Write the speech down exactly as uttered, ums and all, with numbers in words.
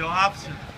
your options.